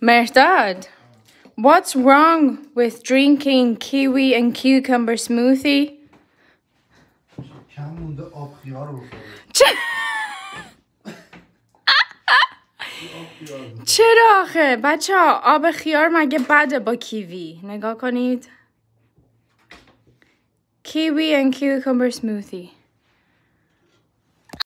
Mehrdad, what's wrong with drinking kiwi and cucumber smoothie? چرا آخه بچه ها آب خیار مگه بده با کیوی نگاه کنید کیوی and cucumber smoothie